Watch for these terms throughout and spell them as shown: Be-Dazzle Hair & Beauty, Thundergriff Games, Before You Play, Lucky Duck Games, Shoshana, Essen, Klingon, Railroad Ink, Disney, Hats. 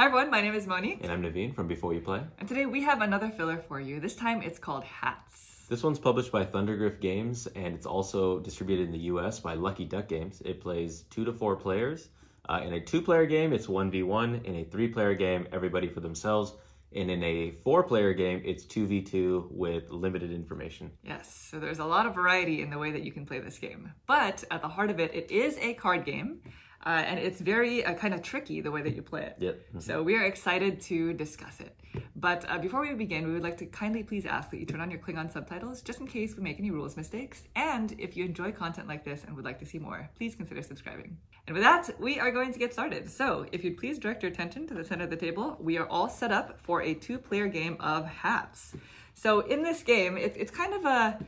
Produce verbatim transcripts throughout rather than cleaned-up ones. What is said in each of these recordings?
Hi everyone, my name is Monique. And I'm Naveen from Before You Play. And today we have another filler for you. This time it's called Hats. This one's published by Thundergriff Games and it's also distributed in the U S by Lucky Duck Games. It plays two to four players. Uh, in a two-player game, it's one v one. In a three-player game, everybody for themselves. And in a four-player game, it's two v two with limited information. Yes, so there's a lot of variety in the way that you can play this game. But at the heart of it, it is a card game, uh, and it's very uh, kind of tricky the way that you play it. Yep. Mm-hmm. So we are excited to discuss it. But uh, before we begin, we would like to kindly please ask that you turn on your Klingon subtitles just in case we make any rules mistakes. And if you enjoy content like this and would like to see more, please consider subscribing. And with that, we are going to get started. So if you'd please direct your attention to the center of the table, we are all set up for a two-player game of Hats. So in this game, it, it's kind of a...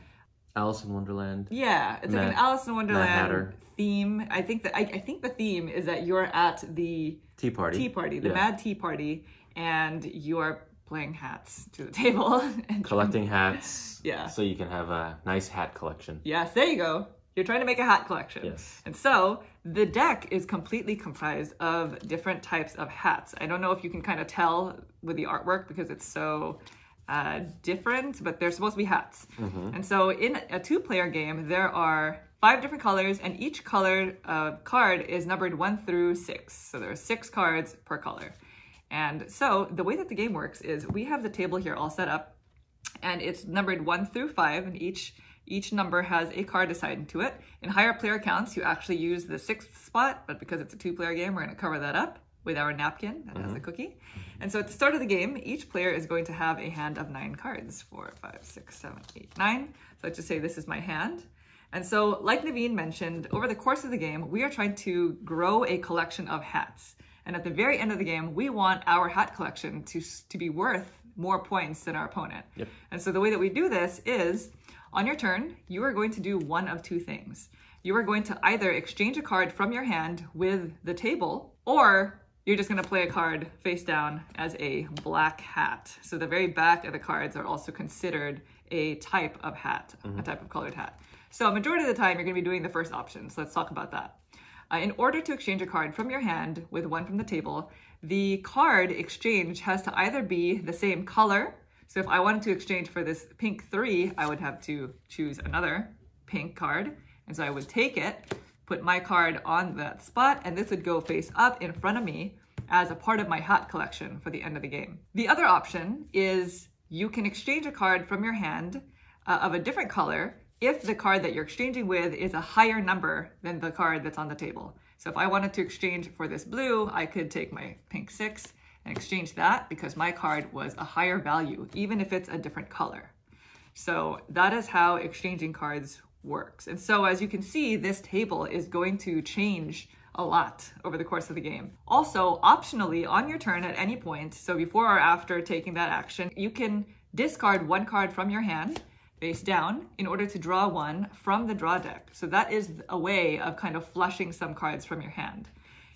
Alice in Wonderland. Yeah, it's Matt, like an Alice in Wonderland theme. I think that I, I think the theme is that you're at the... Tea Party. Tea Party, the yeah. Mad Tea Party, and you are playing hats to the table. And collecting hats. Yeah. So you can have a nice hat collection. Yes, there you go. You're trying to make a hat collection. Yes. And so the deck is completely comprised of different types of hats. I don't know if you can kind of tell with the artwork because it's so uh, different, but they're supposed to be hats. Mm-hmm. And so in a two-player game, there are five different colors, and each color uh, card is numbered one through six. So there are six cards per color. And so the way that the game works is we have the table here all set up, and it's numbered one through five, and each Each number has a card assigned to it. In higher player counts, you actually use the sixth spot, but because it's a two-player game, we're going to cover that up with our napkin that mm-hmm. has a cookie. And so at the start of the game, each player is going to have a hand of nine cards. Four, five, six, seven, eight, nine. So let's just say this is my hand. And so, like Naveen mentioned, over the course of the game, we are trying to grow a collection of hats. And at the very end of the game, we want our hat collection to, to be worth more points than our opponent. Yep. And so the way that we do this is, on your turn, you are going to do one of two things. You are going to either exchange a card from your hand with the table, or you're just going to play a card face down as a black hat. So the very back of the cards are also considered a type of hat, mm-hmm. a type of colored hat. So a majority of the time, you're going to be doing the first option. So let's talk about that. Uh, in order to exchange a card from your hand with one from the table, the card exchange has to either be the same color. So if I wanted to exchange for this pink three, I would have to choose another pink card. And so I would take it, put my card on that spot, and this would go face up in front of me as a part of my hat collection for the end of the game. The other option is you can exchange a card from your hand uh, of a different color if the card that you're exchanging with is a higher number than the card that's on the table. So if I wanted to exchange for this blue, I could take my pink six and exchange that because my card was a higher value, even if it's a different color. So that is how exchanging cards works. And so as you can see, this table is going to change a lot over the course of the game. Also, optionally, on your turn at any point, so before or after taking that action, you can discard one card from your hand face down in order to draw one from the draw deck. So that is a way of kind of flushing some cards from your hand.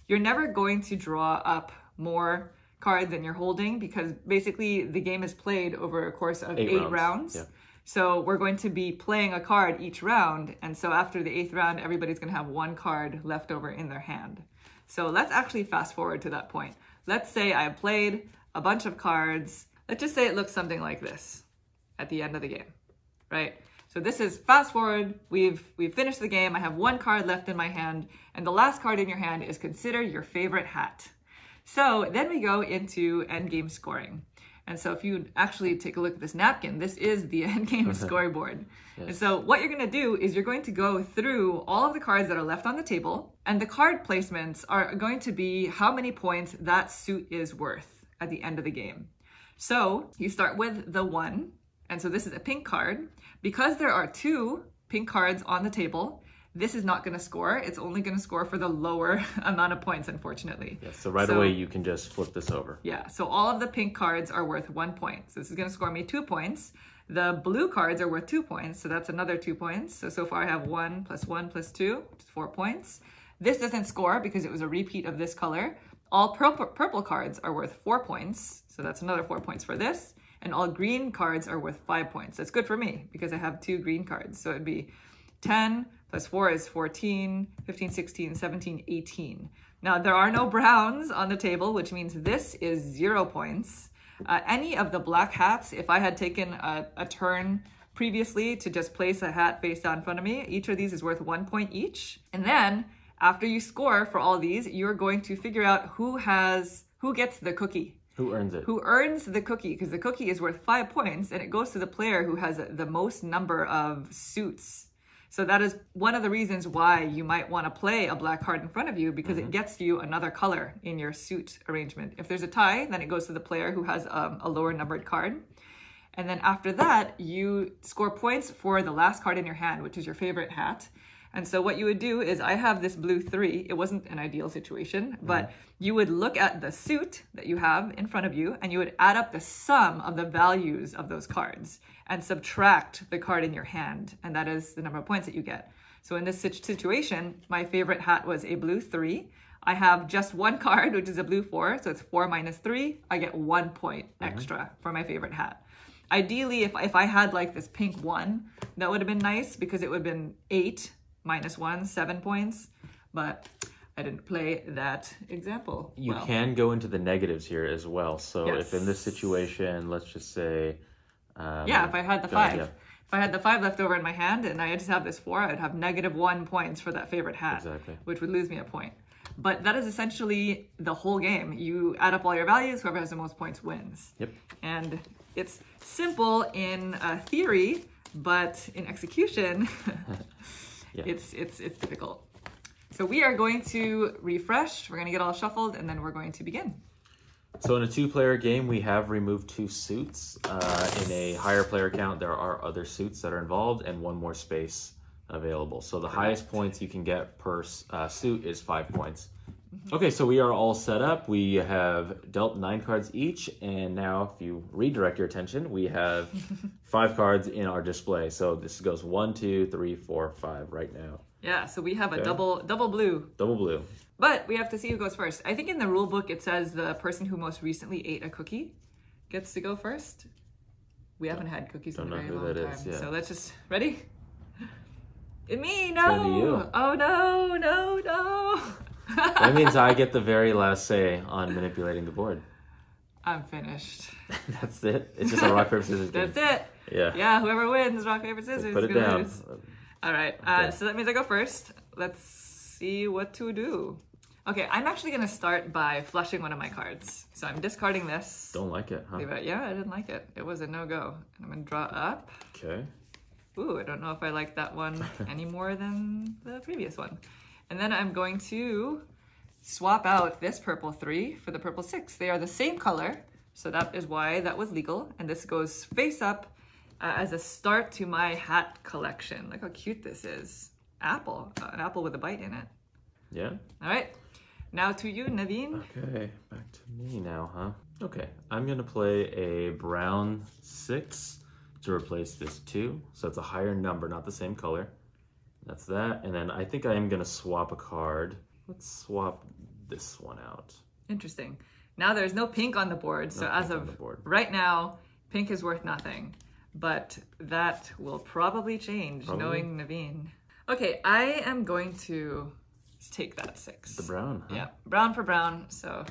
You're never going to draw up more cards than you're holding because basically the game is played over a course of eight, eight rounds. rounds. Yeah. So we're going to be playing a card each round. And so after the eighth round, everybody's going to have one card left over in their hand. So let's actually fast forward to that point. Let's say I played a bunch of cards. Let's just say it looks something like this at the end of the game, right? So this is fast forward. We've, we've finished the game. I have one card left in my hand. And the last card in your hand is consider your favorite hat. So then we go into endgame scoring. And so if you actually take a look at this napkin, this is the endgame scoreboard. Yes. And so what you're going to do is you're going to go through all of the cards that are left on the table. And the card placements are going to be how many points that suit is worth at the end of the game. So you start with the one. And so this is a pink card. Because there are two pink cards on the table, this is not going to score. It's only going to score for the lower amount of points, unfortunately. Yeah, so right so, away, you can just flip this over. Yeah, so all of the pink cards are worth one point. So this is going to score me two points. The blue cards are worth two points, so that's another two points. So, so far I have one plus one plus two, which is four points. This doesn't score because it was a repeat of this color. All purple, purple cards are worth four points, so that's another four points for this. And all green cards are worth five points. That's good for me because I have two green cards, so it'd be ten plus four is fourteen, fifteen, sixteen, seventeen, eighteen. Now, there are no browns on the table, which means this is zero points. Uh, any of the black hats, if I had taken a, a turn previously to just place a hat face down in front of me, each of these is worth one point each. And then after you score for all these, you're going to figure out who has, who gets the cookie. Who earns it? Who earns the cookie, because the cookie is worth five points and it goes to the player who has the most number of suits. So that is one of the reasons why you might want to play a black card in front of you, because mm-hmm. it gets you another color in your suit arrangement. If there's a tie, then it goes to the player who has um, a lower numbered card. And then after that, you score points for the last card in your hand, which is your favorite hat. And so what you would do is, I have this blue three. It wasn't an ideal situation, but you would look at the suit that you have in front of you and you would add up the sum of the values of those cards and subtract the card in your hand. And that is the number of points that you get. So in this situation, my favorite hat was a blue three. I have just one card, which is a blue four. So it's four minus three. I get one point extra mm-hmm. for my favorite hat. Ideally, if, if I had like this pink one, that would have been nice because it would have been eight minus one, seven points, but I didn't play that example. You well. can go into the negatives here as well. So yes. if in this situation, let's just say... Um, yeah, if I had the five. Yeah. If I had the five left over in my hand and I just have this four, I'd have negative one points for that favorite hat, exactly. which would lose me a point. But that is essentially the whole game. You add up all your values, whoever has the most points wins. Yep. And it's simple in uh, theory, but in execution... Yeah. It's, it's, it's difficult. So we are going to refresh. We're going to get all shuffled and then we're going to begin. So in a two player game, we have removed two suits. Uh, in a higher player count, there are other suits that are involved and one more space available. So the Correct. highest points you can get per uh, suit is five points. Mm-hmm. Okay, so we are all set up. We have dealt nine cards each. And now if you redirect your attention, we have five cards in our display. So this goes one, two, three, four, five right now. Yeah, so we have okay. a double double blue. Double blue. But we have to see who goes first. I think in the rule book, it says the person who most recently ate a cookie gets to go first. We haven't had cookies Don't in a very long time. Is, yeah. So let's just, ready? It me, no. Oh, no, no, no. That means I get the very last say on manipulating the board. I'm finished. That's it? It's just a rock, paper, scissors game. That's it. Yeah. Yeah, whoever wins, rock, paper, scissors. Put it down. Lose. All right. Okay. Uh, so that means I go first. Let's see what to do. Okay, I'm actually going to start by flushing one of my cards. So I'm discarding this. Don't like it, huh? Yeah, I didn't like it. It was a no-go. And I'm going to draw up. Okay. Ooh, I don't know if I like that one any more than the previous one. And then I'm going to swap out this purple three for the purple six. They are the same color, so that is why that was legal. And this goes face up uh, as a start to my hat collection. Look how cute this is. Apple, uh, an apple with a bite in it. Yeah. All right, now to you, Naveen. Okay, back to me now, huh? Okay, I'm gonna play a brown six to replace this two. So it's a higher number, not the same color. That's that, and then I think I am gonna swap a card. Let's swap this one out. Interesting. Now there's no pink on the board, so as of right now, pink is worth nothing. But that will probably change, probably. knowing Naveen. Okay, I am going to take that six. The brown, huh? Yeah, brown for brown, so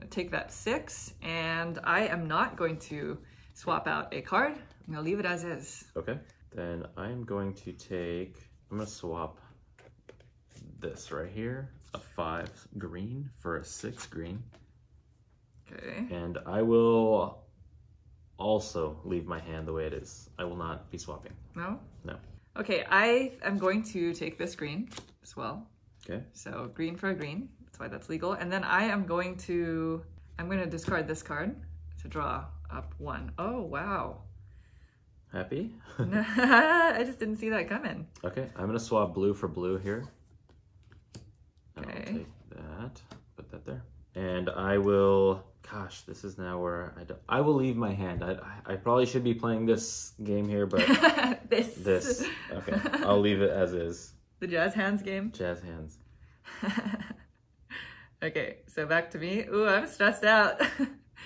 I'll take that six, and I am not going to swap out a card. I'm gonna leave it as is. Okay, then I'm going to take... I'm gonna swap this right here, a five green for a six green. Okay. And I will also leave my hand the way it is. I will not be swapping. No? No. Okay, I am going to take this green as well. Okay. So green for a green, that's why that's legal. And then I am going to, I'm gonna discard this card to draw up one. Oh, wow. Happy? I just didn't see that coming. Okay, I'm gonna swap blue for blue here. Okay. I'll take that, put that there. And I will, gosh, this is now where I don't, I will leave my hand. I, I probably should be playing this game here, but this. this. Okay, I'll leave it as is. The jazz hands game? Jazz hands. Okay, so back to me. Ooh, I'm stressed out.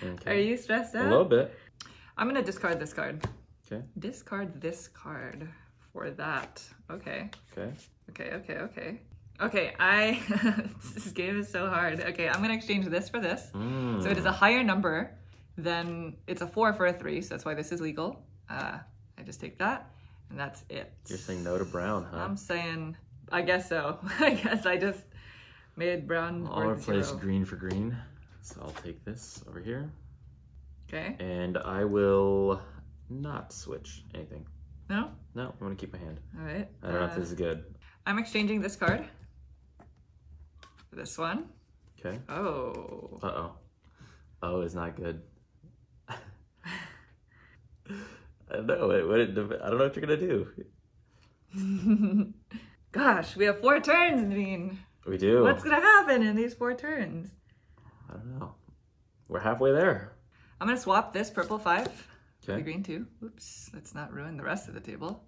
Okay. Are you stressed out? A little bit. I'm gonna discard this card. Okay. Discard this card for that. Okay. Okay. Okay, okay, okay. Okay, I, this game is so hard. Okay, I'm gonna exchange this for this. Mm. So it is a higher number than, it's a four for a three, so that's why this is legal. Uh, I just take that, and that's it. You're saying no to brown, huh? I'm saying, I guess so. I guess I just made brown or I'll replace zero. Green for green. So I'll take this over here. Okay. And I will not switch anything. No? No, I'm gonna keep my hand. All right. I don't uh, know if this is good. I'm exchanging this card. This one. Okay. Oh. Uh-oh. Oh is not good. I don't know. It wouldn't, I don't know what you're gonna do. Gosh, we have four turns, Naveen. We do. What's gonna happen in these four turns? I don't know. We're halfway there. I'm gonna swap this purple five okay. to the green two. Oops, let's not ruin the rest of the table.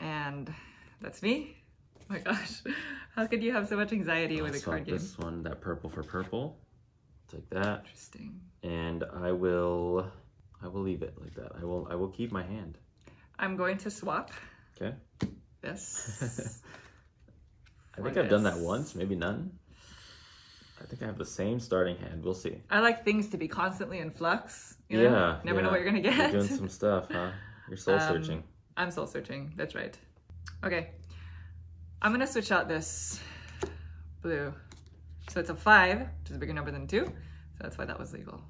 And that's me. Oh my gosh, how could you have so much anxiety I'll with a card game? This one, that purple for purple. Take that. Interesting. And I will, I will leave it like that. I will, I will keep my hand. I'm going to swap. Okay. This. I think I've this. done that once, maybe none. I think I have the same starting hand. We'll see. I like things to be constantly in flux. You know? Yeah. You never yeah. know what you're gonna get. You're doing some stuff, huh? You're soul searching. Um, I'm soul searching. That's right. Okay. I'm gonna switch out this blue. So it's a five, which is a bigger number than two. So that's why that was legal.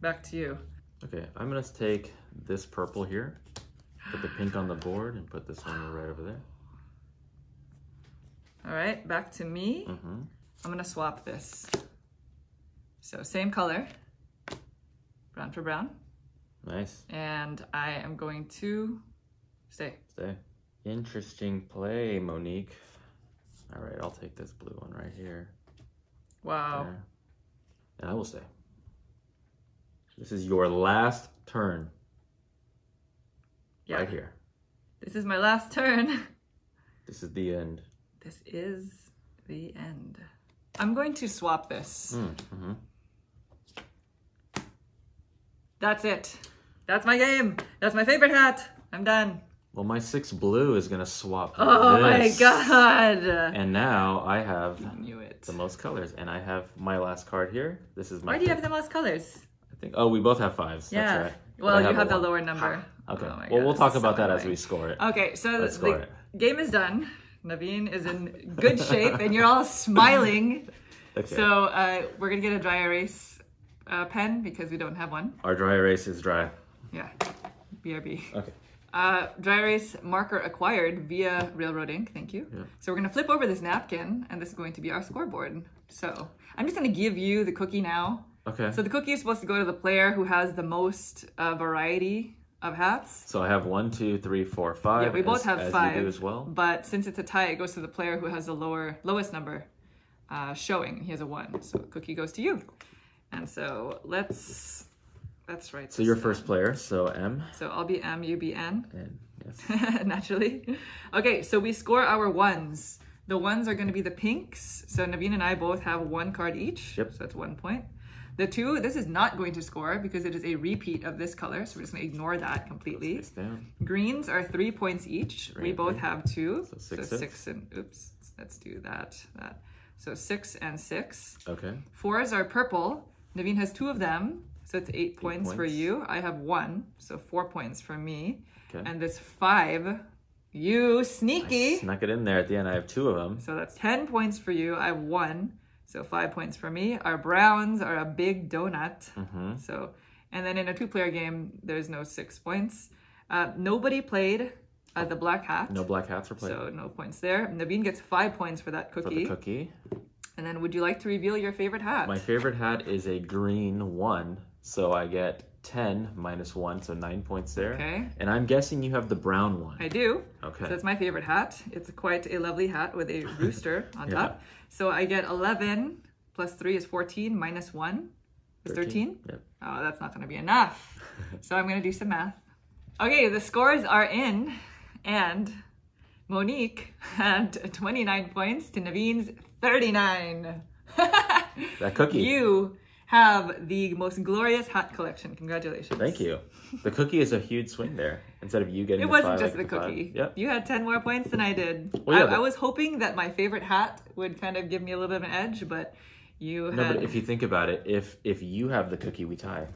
Back to you. Okay, I'm gonna take this purple here, put the pink on the board, and put this one right over there. All right, back to me. Mm-hmm. I'm gonna swap this. So same color, brown for brown. Nice. And I am going to stay. Stay. Interesting play, Monique. All right, I'll take this blue one right here. Wow. There. And I will stay. This is your last turn. Yeah. Right here. This is my last turn. This is the end. This is the end. I'm going to swap this. Mm, mm-hmm. That's it. That's my game. That's my favorite hat. I'm done. Well, my six blue is gonna swap. Oh this. my god! And now I have I knew it. the most colors, and I have my last card here. This is my. Why do you have the most colors? I think. Oh, we both have fives. Yeah. That's right. Well, have you have the one. lower number. Ha. Okay. Oh well, god, we'll talk about so that annoying. as we score it. Okay, so Let's the score it. game is done. Naveen is in good shape, and you're all smiling. Okay. So uh, we're gonna get a dry erase uh, pen because we don't have one. Our dry erase is dry. Yeah. B R B. Okay. Uh, dry erase marker acquired via Railroad Ink, thank you. Yeah. So we're gonna flip over this napkin, and this is going to be our scoreboard. So I'm just gonna give you the cookie now. Okay. So the cookie is supposed to go to the player who has the most uh, variety of hats. So I have one, two, three, four, five. Yeah, we both as, have as five. You do as well. But since it's a tie, it goes to the player who has the lower, lowest number uh, showing. He has a one, so the cookie goes to you. And so let's. That's right. So you're down. first player, so M. So I'll be M, you be N. N, yes. Naturally. Okay, so we score our ones. The ones are going to be the pinks. So Naveen and I both have one card each. Yep. So that's one point. The two, this is not going to score because it is a repeat of this color. So we're just going to ignore that completely. Let's get down. Greens are three points each. Three we both three. have two. So six, so six and, oops, let's do that, that. So six and six. Okay. Fours are purple. Naveen has two of them. So it's eight, eight points, points for you. I have one, so four points for me. Okay. And this five, you sneaky. I snuck it in there at the end. I have two of them. So that's ten points for you. I have one, so five points for me. Our browns are a big donut. Mm-hmm. So, and then in a two-player game, there's no six points. Uh, nobody played uh, the black hat. No black hats were played. So no points there. Naveen gets five points for that cookie. For the cookie. And then would you like to reveal your favorite hat? My favorite hat is a green one. So I get ten minus one, so nine points there. Okay. And I'm guessing you have the brown one. I do. Okay. So it's my favorite hat. It's quite a lovely hat with a rooster on yeah. top. So I get eleven plus three is fourteen minus one is thirteen. Yep. Oh, that's not going to be enough. So I'm going to do some math. Okay, the scores are in. And Monique had twenty-nine points to Naveen's thirty-nine. That cookie. You have the most glorious hat collection. Congratulations. Thank you. The cookie is a huge swing there. Instead of you getting it the wasn't five, just the cookie. Yep. You had ten more points than I did. Well, yeah, I, but... I was hoping that my favorite hat would kind of give me a little bit of an edge, but you had... No, but if you think about it, if if you have the cookie, we tie.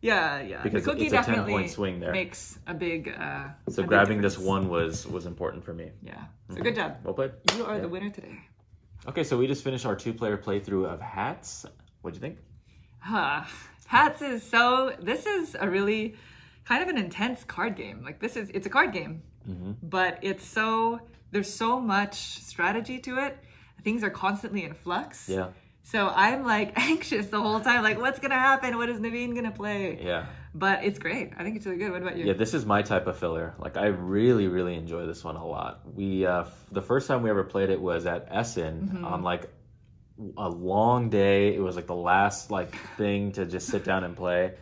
Yeah, yeah. Because the cookie it's a definitely ten point swing there. Makes a big. Uh, so a grabbing big this one was was important for me. Yeah. So mm-hmm. Good job. Well played. You are yeah. the winner today. Okay, so we just finished our two-player playthrough of Hats. What'd you think? Huh. Hats is so. This is a really kind of an intense card game. Like this is it's a card game, mm-hmm. but it's so there's so much strategy to it. Things are constantly in flux. Yeah. So I'm like anxious the whole time, like what's gonna happen? What is Naveen gonna play? Yeah. But it's great. I think it's really good. What about you? Yeah, this is my type of filler. Like I really, really enjoy this one a lot. We uh, the first time we ever played it was at Essen mm-hmm. on like a long day. It was like the last like thing to just sit down and play.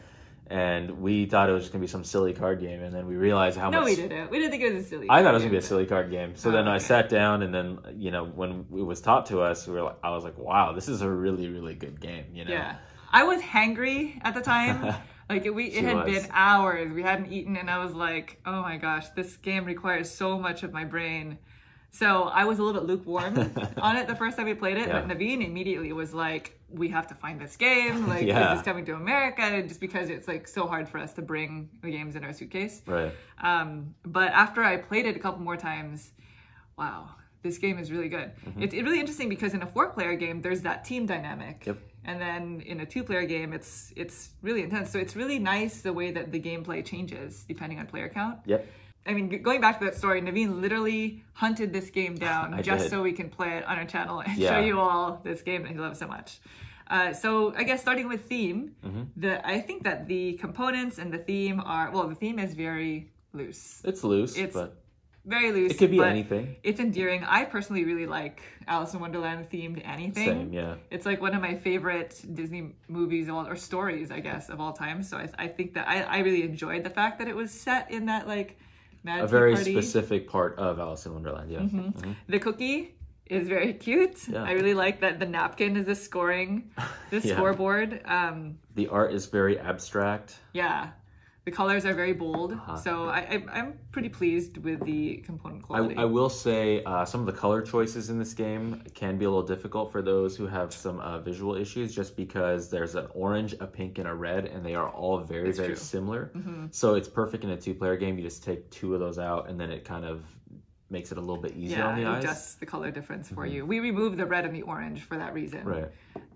And we thought it was just gonna be some silly card game, and then we realized how no, much. No, we didn't. We didn't think it was a silly. I thought it was gonna be a silly card game. So oh, then okay. I sat down, and then you know when it was taught to us, we were like, I was like, wow, this is a really, really good game. You know. Yeah, I was hangry at the time. Like it, we, it had was. been hours. We hadn't eaten, and I was like, oh my gosh, this game requires so much of my brain. So I was a little bit lukewarm on it the first time we played it, yeah. but Naveen immediately was like, we have to find this game, like yeah. is this coming to America? And just because it's like so hard for us to bring the games in our suitcase. Right. Um, but after I played it a couple more times, wow, this game is really good. Mm-hmm. It's it really interesting because in a four-player game, there's that team dynamic. Yep. And then in a two-player game, it's it's really intense. So it's really nice the way that the gameplay changes depending on player count. Yep. I mean, going back to that story, Naveen literally hunted this game down just did. so we can play it on our channel and yeah. show you all this game that he loves so much. Uh, so I guess starting with theme, mm-hmm. the I think that the components and the theme are, well, the theme is very loose. It's loose, it's but... very loose. It could be anything. It's endearing. I personally really like Alice in Wonderland themed anything. Same, yeah. It's like one of my favorite Disney movies all, or stories, I guess, of all time. So I, I think that I, I really enjoyed the fact that it was set in that, like, Magic a very party. specific part of Alice in Wonderland, yeah. Mm-hmm. Mm-hmm. The cookie is very cute. Yeah. I really like that the napkin is the scoring, the yeah. scoreboard. Um, the art is very abstract. Yeah. The colors are very bold. Uh-huh. So I, I, I'm pretty pleased with the component quality. I, I will say uh, some of the color choices in this game can be a little difficult for those who have some uh, visual issues just because there's an orange, a pink, and a red, and they are all very, That's very true. similar. Mm-hmm. So it's perfect in a two-player game. You just take two of those out, and then it kind of makes it a little bit easier yeah, on the eyes. Yeah, adjusts the color difference for mm-hmm. you. We removed the red and the orange for that reason. Right.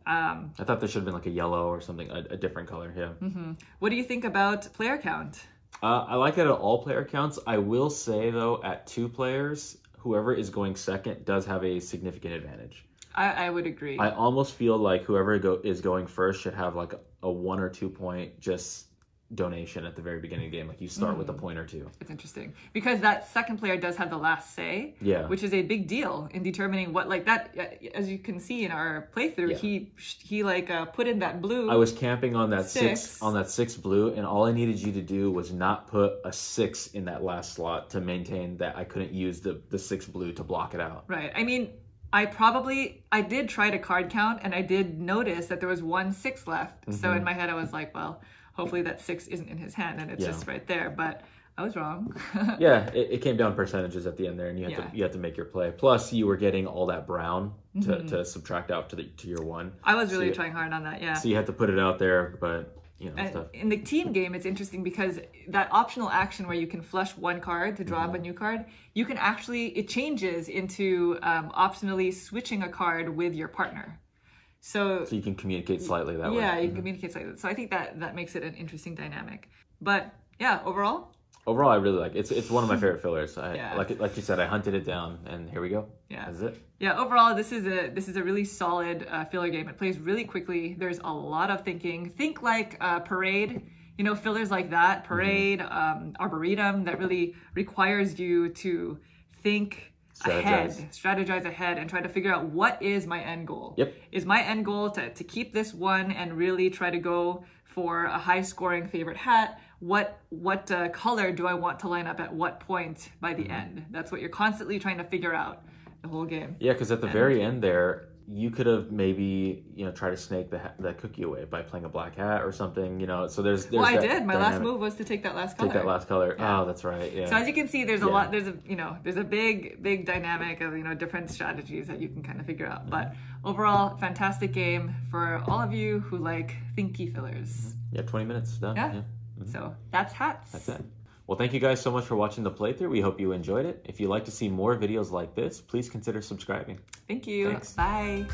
Um, I thought there should have been like a yellow or something, a, a different color, yeah. Mm-hmm. What do you think about player count? Uh, I like it at all player counts. I will say, though, at two players, whoever is going second does have a significant advantage. I, I would agree. I almost feel like whoever go, is going first should have like a, a one or two point just... donation at the very beginning of the game. Like you start mm. with a point or two. It's interesting because that second player does have the last say, yeah, which is a big deal in determining what, like that, as you can see in our playthrough, yeah. he he like uh, put in that blue. I was camping on that six. six on that six blue, and all I needed you to do was not put a six in that last slot to maintain that I couldn't use the the six blue to block it out. Right. I mean, I probably, I did try to card count, and I did notice that there was one six left. Mm-hmm. So in my head, I was like, well, hopefully that six isn't in his hand and it's yeah. just right there, but I was wrong. yeah, it, it came down percentages at the end there, and you had yeah. to you had to make your play. Plus, you were getting all that brown to, mm-hmm. to subtract out to the to your one. I was really so trying you, hard on that, yeah. So you had to put it out there, but you know. And stuff. In the team game, it's interesting because that optional action where you can flush one card to draw mm-hmm. up a new card, you can actually it changes into um, optionally switching a card with your partner. So, so you can communicate slightly that yeah, way. Yeah, you can mm-hmm. communicate slightly. So I think that that makes it an interesting dynamic. But yeah, overall? Overall, I really like it. It's, it's one of my favorite fillers. I, yeah. like, like you said, I hunted it down, and here we go. Yeah. That's it. Yeah, overall, this is a this is a really solid uh, filler game. It plays really quickly. There's a lot of thinking. Think like uh, Parade. You know, fillers like that. Parade, mm-hmm. um, Arboretum, that really requires you to think... Strategize. ahead, strategize ahead and try to figure out what is my end goal. Yep. Is my end goal to, to keep this one and really try to go for a high scoring favorite hat? What what uh, color do I want to line up at what point by the mm-hmm. end? That's what you're constantly trying to figure out the whole game. Yeah, because at the and, very end there, you could have maybe, you know, tried to snake the, the cookie away by playing a black hat or something, you know. So there's, there's well, I did. My dynamic. last move was to take that last color. Take that last color. Yeah. Oh, that's right. Yeah. So as you can see, there's a yeah. lot, there's a, you know, there's a big, big dynamic of, you know, different strategies that you can kind of figure out. Mm-hmm. But overall, fantastic game for all of you who like thinky fillers. Yeah, twenty minutes, done. Yeah. yeah. Mm-hmm. So that's hats. That's it. Well, thank you guys so much for watching the playthrough. We hope you enjoyed it. If you'd like to see more videos like this, please consider subscribing. Thank you. Thanks. Bye.